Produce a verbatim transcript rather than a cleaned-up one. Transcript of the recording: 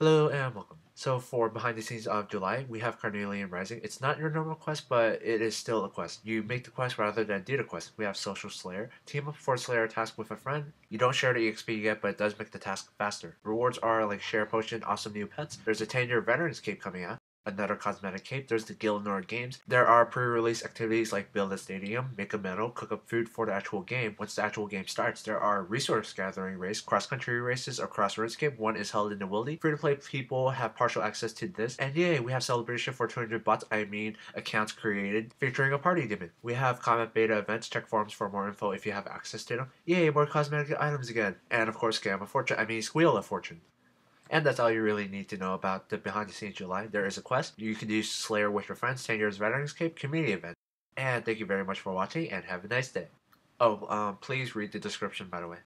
Hello and welcome. So for Behind the Scenes of July, we have Carnelian Rising. It's not your normal quest, but it is still a quest. You make the quest rather than do the quest. We have Social Slayer. Team up for Slayer task with a friend. You don't share the E X P you get, but it does make the task faster. Rewards are like Share Potion, Awesome New Pets. There's a ten year Veterans Cape coming out. Another cosmetic cape. There's the Gielinor Games. There are pre-release activities like build a stadium, make a medal, cook up food for the actual game. Once the actual game starts, there are resource gathering race, cross-country races across RuneScape. One is held in the Wildy. Free-to-play people have partial access to this. And yay, we have celebration for two hundred bots, I mean accounts created, featuring a party demon. We have comment beta events. Check forums for more info if you have access to them. Yay, more cosmetic items again. And of course, Scam of Fortune, I mean Squeal of Fortune. And that's all you really need to know about the Behind the Scenes July. There is a quest. You can do Slayer with your friends, ten years Veterans Cape, community event. And thank you very much for watching, and have a nice day. Oh, um, please read the description, by the way.